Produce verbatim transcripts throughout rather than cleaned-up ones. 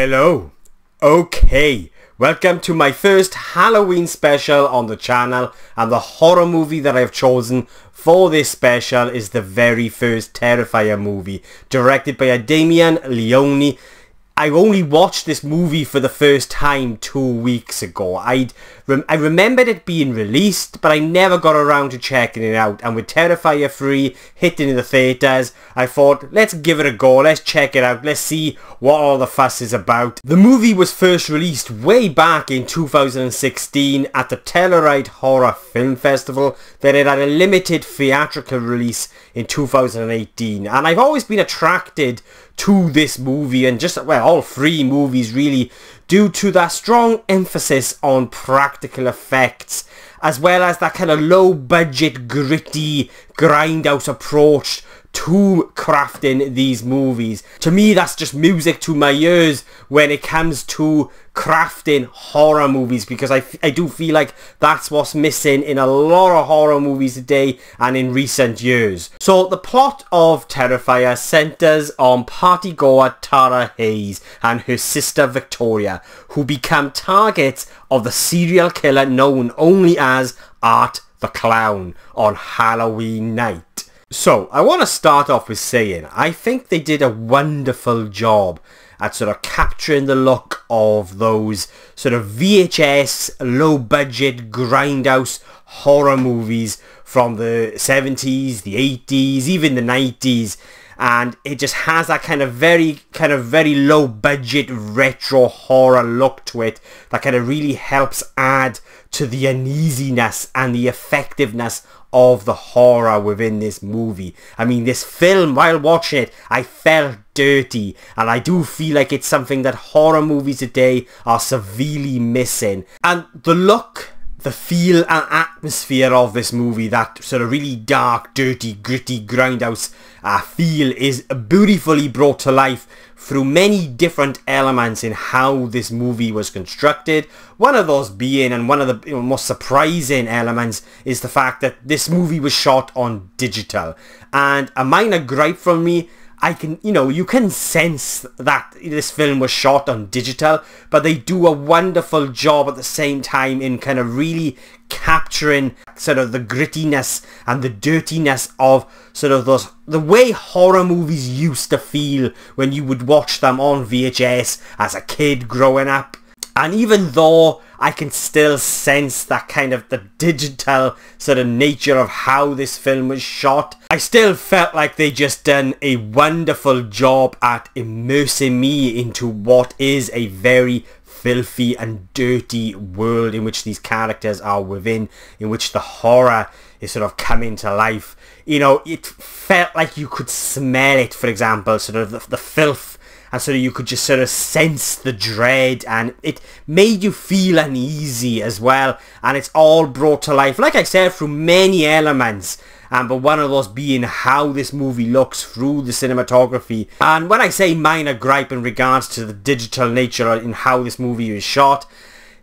Hello. Okay, welcome to my first Halloween special on the channel, and the horror movie that I've chosen for this special is the very first Terrifier movie, directed by Damien Leone. I only watched this movie for the first time two weeks ago. I'd rem I remembered it being released, but I never got around to checking it out. And with Terrifier three hitting the theatres, I thought, let's give it a go, let's check it out, let's see what all the fuss is about. The movie was first released way back in two thousand sixteen at the Telluride Horror Film Festival. Then it had a limited theatrical release in two thousand eighteen. And I've always been attracted to this movie, and just, well, all three movies really, due to that strong emphasis on practical effects, as well as that kind of low budget, gritty, grindhouse approach to crafting these movies. To me, that's just music to my ears when it comes to crafting horror movies, because I, I do feel like that's what's missing in a lot of horror movies today and in recent years. So the plot of Terrifier centers on partygoer Tara Hayes and her sister Victoria, who become targets of the serial killer known only as Art the Clown on Halloween night. So, I want to start off with saying, I think they did a wonderful job at sort of capturing the look of those sort of V H S, low-budget, grindhouse horror movies from the seventies, the eighties, even the nineties. And it just has that kind of very, kind of very low-budget retro horror look to it that kind of really helps add to the uneasiness and the effectiveness of the horror within this movie. I mean, this film, while watching it, I felt dirty, and I do feel like it's something that horror movies today are severely missing. And the look, the feel and atmosphere of this movie, that sort of really dark, dirty, gritty, grindhouse uh, feel, is beautifully brought to life through many different elements in how this movie was constructed. One of those being, and one of the you know, most surprising elements, is the fact that this movie was shot on digital. And a minor gripe from me, I can, you know, you can sense that this film was shot on digital, but they do a wonderful job at the same time in kind of really capturing sort of the grittiness and the dirtiness of sort of those, the way horror movies used to feel when you would watch them on V H S as a kid growing up. And even though I can still sense that kind of the digital sort of nature of how this film was shot, I still felt like they just done a wonderful job at immersing me into what is a very filthy and dirty world in which these characters are within, in which the horror is sort of coming to life. You know, it felt like you could smell it, for example, sort of the, the filth. And so you could just sort of sense the dread, and it made you feel uneasy as well. And it's all brought to life, like I said, through many elements. Um, but one of those being how this movie looks through the cinematography. And when I say minor gripe in regards to the digital nature in how this movie is shot,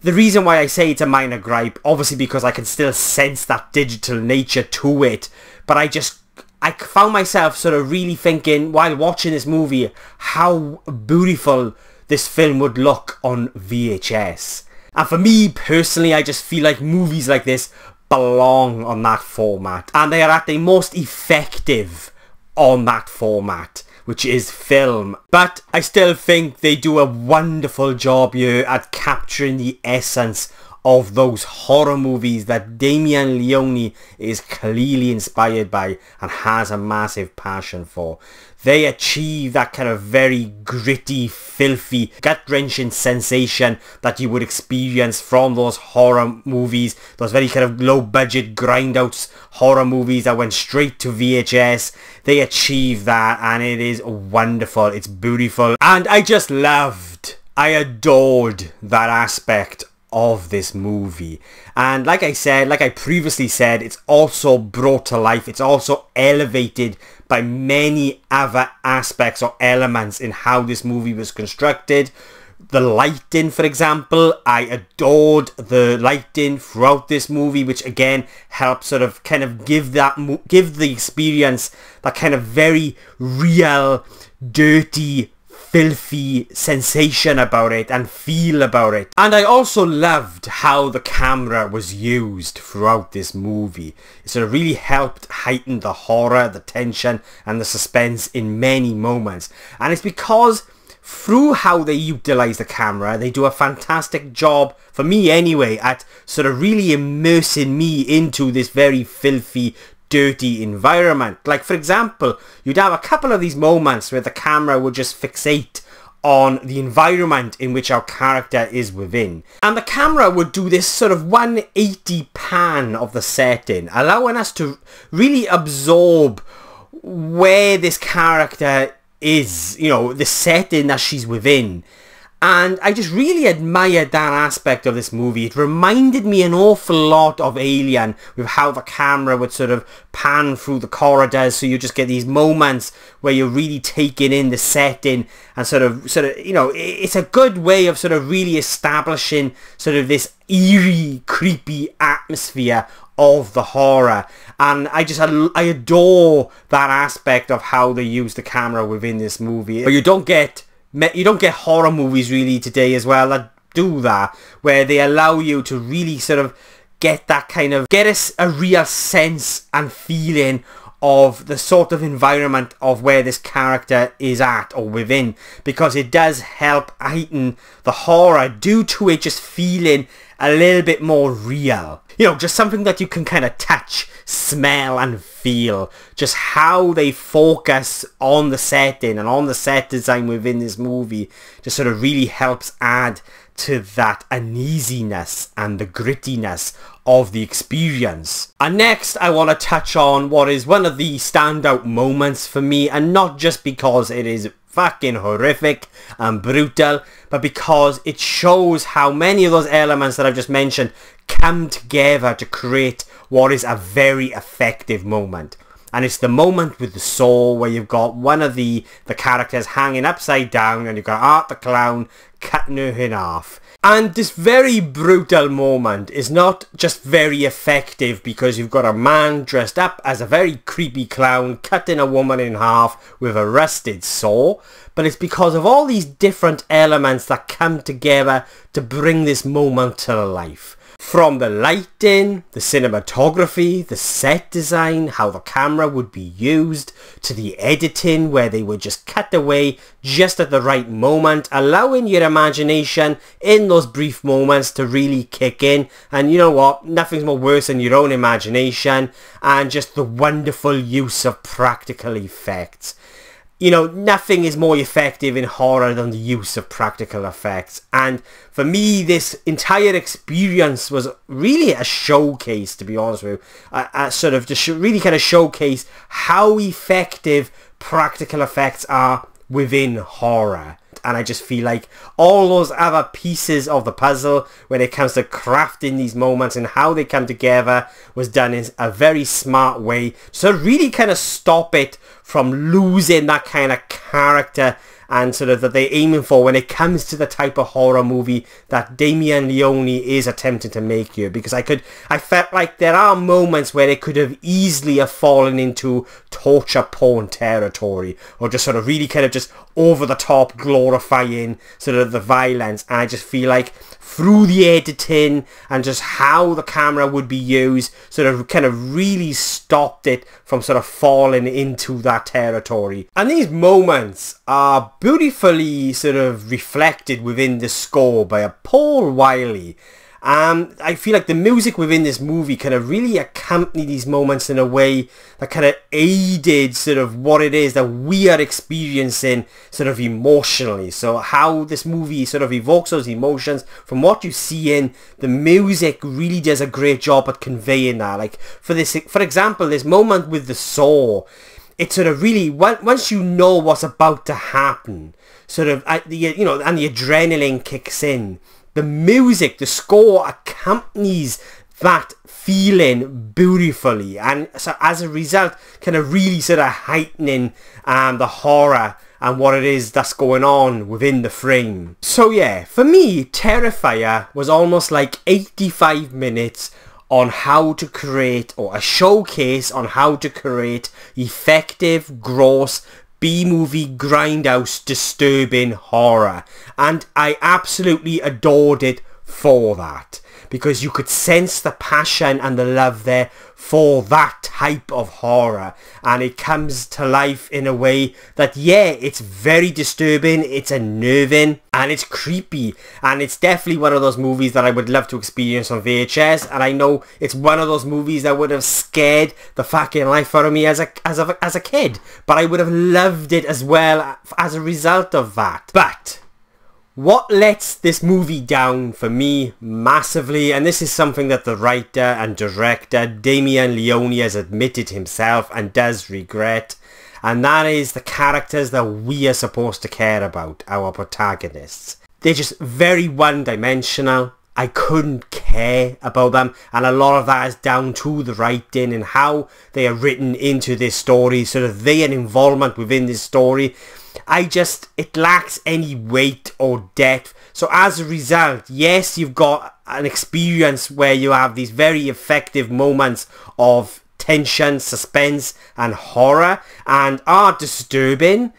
the reason why I say it's a minor gripe, obviously because I can still sense that digital nature to it. But I just... I found myself sort of really thinking while watching this movie how beautiful this film would look on V H S. And for me personally, I just feel like movies like this belong on that format, and they are at their most effective on that format, which is film. But I still think they do a wonderful job here at capturing the essence of those horror movies that Damien Leone is clearly inspired by and has a massive passion for. They achieve that kind of very gritty, filthy, gut-wrenching sensation that you would experience from those horror movies, those very kind of low-budget, grindhouse horror movies that went straight to V H S. They achieve that, and it is wonderful, it's beautiful, and I just loved, I adored that aspect of this movie. And like I said, like I previously said, it's also brought to life, it's also elevated by many other aspects or elements in how this movie was constructed. The lighting, for example, I adored the lighting throughout this movie, which again helps sort of kind of give that give the experience that kind of very real, dirty, filthy sensation about it and feel about it. And I also loved how the camera was used throughout this movie. It sort of really helped heighten the horror, the tension and the suspense in many moments. And it's because through how they utilise the camera, they do a fantastic job, for me anyway, at sort of really immersing me into this very filthy, dirty environment. Like, for example, you'd have a couple of these moments where the camera would just fixate on the environment in which our character is within, and the camera would do this sort of one eighty pan of the setting, allowing us to really absorb where this character is, you know, the setting that she's within. And I just really admired that aspect of this movie. It reminded me an awful lot of Alien, with how the camera would sort of pan through the corridors, so you just get these moments where you're really taking in the setting and sort of, sort of, you know, it's a good way of sort of really establishing sort of this eerie, creepy atmosphere of the horror. And I just, I adore that aspect of how they use the camera within this movie. But you don't get... You don't get horror movies really today as well that do that, where they allow you to really sort of get that kind of, get us a, a real sense and feeling of the sort of environment of where this character is at or within, because it does help heighten the horror due to it just feeling a little bit more real. You know, just something that you can kind of touch, smell and feel. Just how they focus on the setting and on the set design within this movie just sort of really helps add to that uneasiness and the grittiness of the experience. And next I want to touch on what is one of the standout moments for me, and not just because it is fucking horrific and brutal, but because it shows how many of those elements that I've just mentioned come together to create what is a very effective moment. And it's the moment with the saw, where you've got one of the the characters hanging upside down and you've got Art the Clown cutting her head off. And this very brutal moment is not just very effective because you've got a man dressed up as a very creepy clown cutting a woman in half with a rusted saw, but it's because of all these different elements that come together to bring this moment to life. From the lighting, the cinematography, the set design, how the camera would be used, to the editing where they would just cut away just at the right moment, allowing your imagination in those brief moments to really kick in. And you know what, nothing's more worse than your own imagination, and just the wonderful use of practical effects. You know, nothing is more effective in horror than the use of practical effects. And for me, this entire experience was really a showcase, to be honest with you. A, a sort of, just really kind of showcase how effective practical effects are within horror. And I just feel like all those other pieces of the puzzle when it comes to crafting these moments and how they come together was done in a very smart way. So really kind of stop it from losing that kind of character and sort of that they're aiming for when it comes to the type of horror movie that Damien Leone is attempting to make here. Because I could, I felt like there are moments where it could have easily have fallen into torture porn territory, or just sort of really kind of just over the top glorifying sort of the violence. And I just feel like through the editing and just how the camera would be used, sort of kind of really stopped it from sort of falling into that territory. And these moments are beautifully sort of reflected within the score by a Paul Wiley. Um, I feel like the music within this movie kind of really accompanied these moments in a way that kind of aided sort of what it is that we are experiencing sort of emotionally. So how this movie sort of evokes those emotions from what you see in the music really does a great job at conveying that. Like for this, for example, this moment with the saw, it sort of really, once you know what's about to happen, sort of, you know, and the adrenaline kicks in, the music, the score accompanies that feeling beautifully, and so as a result kind of really sort of heightening um, the horror and what it is that's going on within the frame. So yeah, for me, Terrifier was almost like eighty-five minutes on how to create, or a showcase on how to create effective, gross, B-movie grindhouse disturbing horror. And I absolutely adored it for that, because you could sense the passion and the love there for that type of horror, and it comes to life in a way that, yeah, it's very disturbing, it's unnerving, and it's creepy, and it's definitely one of those movies that I would love to experience on V H S. And I know it's one of those movies that would have scared the fucking life out of me as a, as a, as a kid, but I would have loved it as well as a result of that. But what lets this movie down for me massively, and this is something that the writer and director Damien Leone has admitted himself and does regret, and that is the characters that we are supposed to care about, our protagonists. They're just very one-dimensional. I couldn't care about them, and a lot of that is down to the writing and how they are written into this story, so that they are involvement within this story. I just, it lacks any weight or depth. So as a result, yes, you've got an experience where you have these very effective moments of tension, suspense and horror, and are disturbing,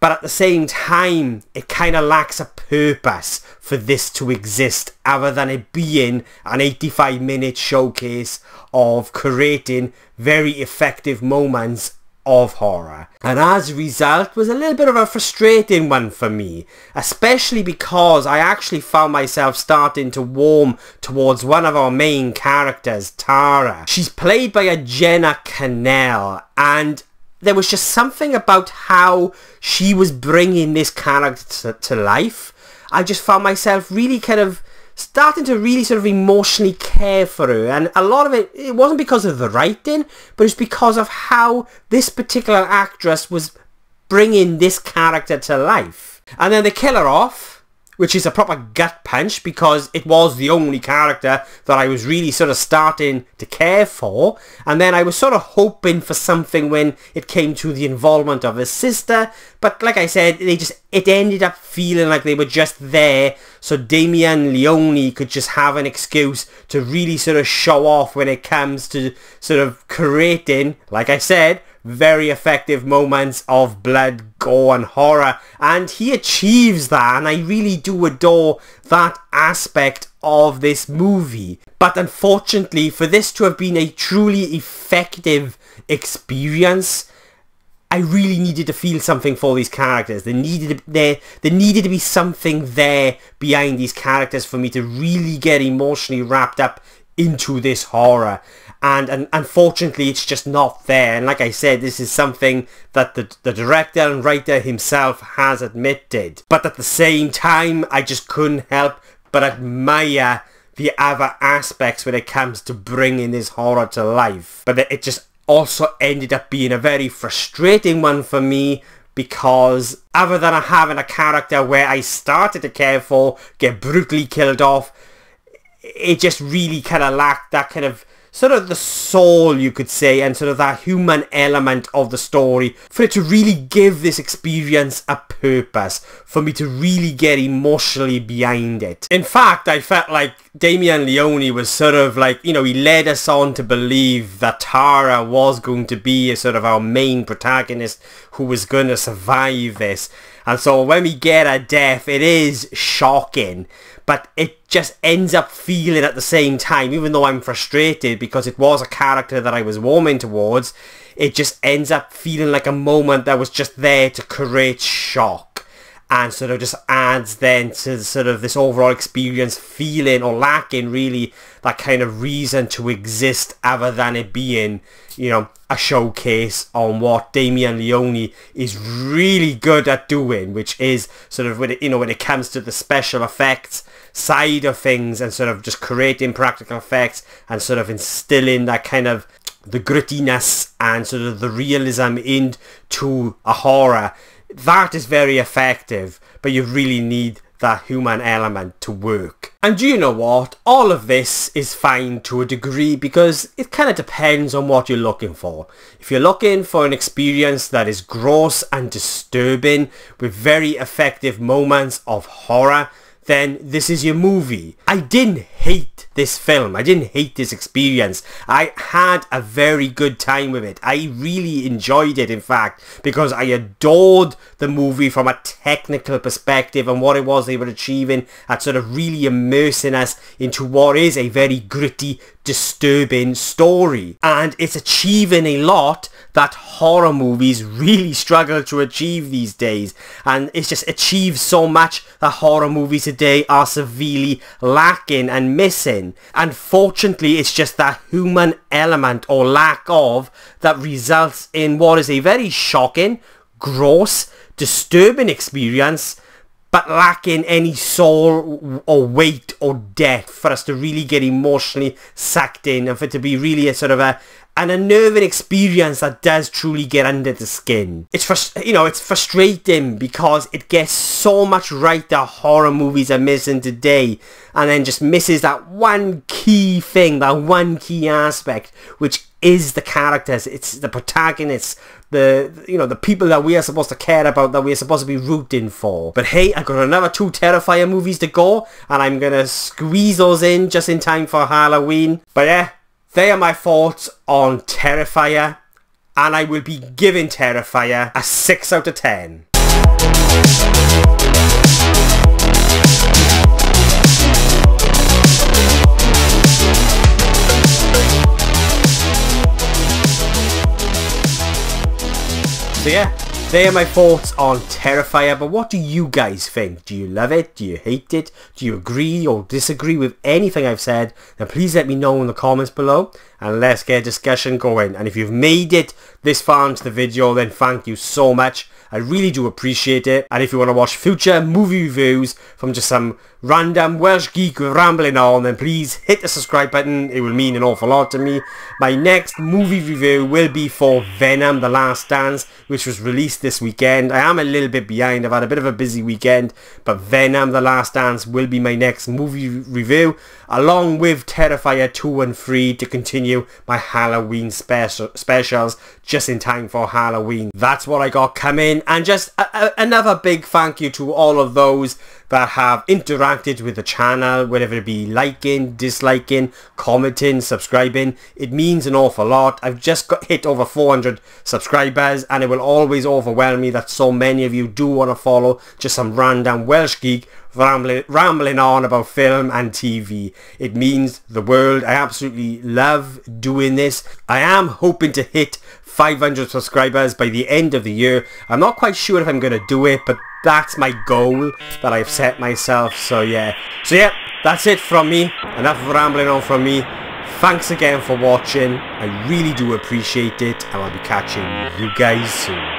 but at the same time it kind of lacks a purpose for this to exist, other than it being an eighty-five minute showcase of creating very effective moments of horror. And as a result was a little bit of a frustrating one for me, especially because I actually found myself starting to warm towards one of our main characters, Tara. She's played by a Jenna Kanell, and there was just something about how she was bringing this character to, to life. I just found myself really kind of starting to really sort of emotionally care for her, and a lot of it, it wasn't because of the writing, but it's because of how this particular actress was bringing this character to life. And then they kill her off, which is a proper gut punch, because it was the only character that I was really sort of starting to care for, and then I was sort of hoping for something when it came to the involvement of her sister, but like I said, they just, it ended up feeling like they were just there so Damien Leone could just have an excuse to really sort of show off when it comes to sort of creating, like I said, very effective moments of blood, gore and horror. And he achieves that, and I really do adore that aspect of this movie. But unfortunately, for this to have been a truly effective experience, I really needed to feel something for these characters. There needed, there, there needed to be something there behind these characters for me to really get emotionally wrapped up into this horror. And, and unfortunately, it's just not there. And like I said, this is something that the, the director and writer himself has admitted. But at the same time, I just couldn't help but admire the other aspects when it comes to bringing this horror to life. But it just also ended up being a very frustrating one for me, because other than having a character where I started to care for get brutally killed off, it just really kind of lacked that kind of sort of the soul, you could say, and sort of that human element of the story for it to really give this experience a purpose, for me to really get emotionally behind it. In fact, I felt like Damien Leone was sort of like, you know, he led us on to believe that Tara was going to be a sort of our main protagonist who was going to survive this. And so when we get her death, it is shocking, but it just ends up feeling at the same time, even though I'm frustrated because it was a character that I was warming towards, it just ends up feeling like a moment that was just there to create shock, and sort of just adds then to sort of this overall experience feeling or lacking really that kind of reason to exist, other than it being, you know, a showcase on what Damien Leone is really good at doing, which is sort of when it, you know, when it comes to the special effects side of things, and sort of just creating practical effects and sort of instilling that kind of the grittiness and sort of the realism into a horror. That is very effective, but you really need that human element to work. And you know what? All of this is fine to a degree, because it kind of depends on what you're looking for. If you're looking for an experience that is gross and disturbing with very effective moments of horror, then this is your movie. I didn't hate this film. I didn't hate this experience. I had a very good time with it. I really enjoyed it, in fact, because I adored the movie from a technical perspective and what it was they were achieving at sort of really immersing us into what is a very gritty, disturbing story. And it's achieving a lot that horror movies really struggle to achieve these days. And it's just achieved so much that horror movies today are severely lacking and missing. Unfortunately, it's just that human element or lack of that results in what is a very shocking, gross, disturbing experience, but lacking any soul or weight or depth for us to really get emotionally sucked in and for it to be really a sort of a an unnerving experience that does truly get under the skin. It's frust you know, it's frustrating because it gets so much right that horror movies are missing today, and then just misses that one key thing, that one key aspect, which is the characters. It's the protagonists, the, you know, the people that we are supposed to care about, that we are supposed to be rooting for. But hey, I've got another two Terrifier movies to go, and I'm gonna squeeze those in just in time for Halloween. But yeah, they are my thoughts on Terrifier, and I will be giving Terrifier a six out of ten. So yeah, they are my thoughts on Terrifier, but what do you guys think? Do you love it? Do you hate it? Do you agree or disagree with anything I've said? Then please let me know in the comments below, and let's get a discussion going. And if you've made it this far into the video, then thank you so much. I really do appreciate it. And if you want to watch future movie reviews from just some random Welsh geek rambling on, then please hit the subscribe button. It will mean an awful lot to me. My next movie review will be for Venom the Last Dance, which was released this weekend. I am a little bit behind. I've had a bit of a busy weekend, but Venom the Last Dance will be my next movie review, along with Terrifier two and three, to continue my Halloween special specials just in time for Halloween. That's what I got coming. And just a, a, another big thank you to all of those that have interacted with the channel, whether it be liking, disliking, commenting, subscribing. It means an awful lot. I've just got hit over four hundred subscribers, and it will always overwhelm me that so many of you do want to follow just some random Welsh geek rambling, rambling on about film and T V. It means the world. I absolutely love doing this. I am hoping to hit five hundred subscribers by the end of the year. I'm not quite sure if I'm going to do it, but that's my goal that I've set myself. So yeah. So yeah, that's it from me. Enough rambling on from me. Thanks again for watching. I really do appreciate it, and I'll be catching you guys soon.